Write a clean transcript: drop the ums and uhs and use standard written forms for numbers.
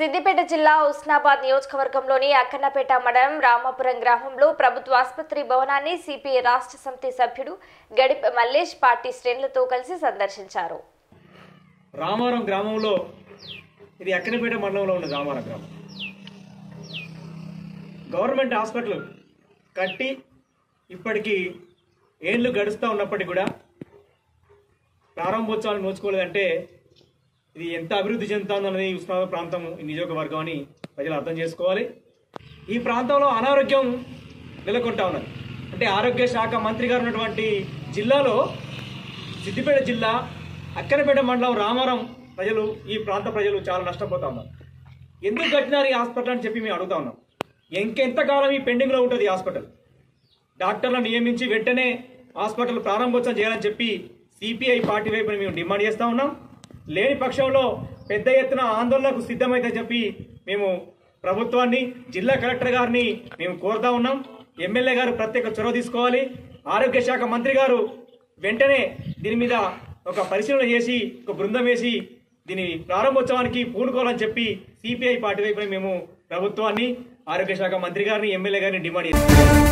సిద్దిపేట జిల్లా ఉస్నాబాద్ నియోజకవర్గంలోని అక్కన్నపేట మండలం రామవరం గ్రామంలో ప్రభుత్వ ఆసుపత్రి భవనాన్ని సిపిఐ రాష్ట్ర సమితి సభ్యుడు గడిప మల్లేష్ పార్టీ శ్రేణులతో కలిసి సందర్శించారు. రామవరం గ్రామంలో ఇది అక్కన్నపేట మండలంలో ఉన్న రామవరం గ్రామం గవర్నమెంట్ హాస్పిటల్ కట్టి ఇప్పటికీ ఏళ్ళు గడుస్తూ ఉన్నప్పటికీ కూడా ప్రారంభోత్సవాలు నోచుకోలేదంటే ఇది ఎంత అభివృద్ధి చెందుతుందన్నది ఉస్మానాబాద్ ప్రాంతం నియోజకవర్గం అని ప్రజలు అర్థం చేసుకోవాలి. ఈ ప్రాంతంలో అనారోగ్యం నెలకొంటా ఉన్నది. అంటే ఆరోగ్య శాఖ మంత్రి గారు ఉన్నటువంటి జిల్లాలో సిద్దిపేట జిల్లా అక్కన్నపేట మండలం రామవరం ప్రజలు ఈ ప్రాంత ప్రజలు చాలా నష్టపోతా ఉన్నారు. ఎందుకు కట్టినారు ఈ హాస్పిటల్ అని చెప్పి మేము అడుగుతా ఉన్నాం. ఇంకెంతకాలం ఈ పెండింగ్లో ఉంటుంది ఈ హాస్పిటల్? డాక్టర్లను నియమించి వెంటనే హాస్పిటల్ ప్రారంభోత్సవం చేయాలని చెప్పి సిపిఐ పార్టీ వైపున మేము డిమాండ్ చేస్తూ ఉన్నాం. లేని పక్షంలో పెద్ద ఎత్తున ఆందోళనకు సిద్ధమైందని చెప్పి మేము ప్రభుత్వాన్ని, జిల్లా కలెక్టర్ గారిని మేము కోరుతా ఉన్నాం. ఎమ్మెల్యే గారు ప్రత్యేక చొరవ తీసుకోవాలి. ఆరోగ్య శాఖ మంత్రి గారు వెంటనే దీని మీద ఒక పరిశీలన చేసి ఒక బృందం వేసి దీని ప్రారంభోత్సవానికి పూనుకోవాలని చెప్పి సిపిఐ పార్టీ వైపున మేము ప్రభుత్వాన్ని, ఆరోగ్య శాఖ మంత్రి గారిని, ఎమ్మెల్యే గారిని డిమాండ్ చేస్తాం.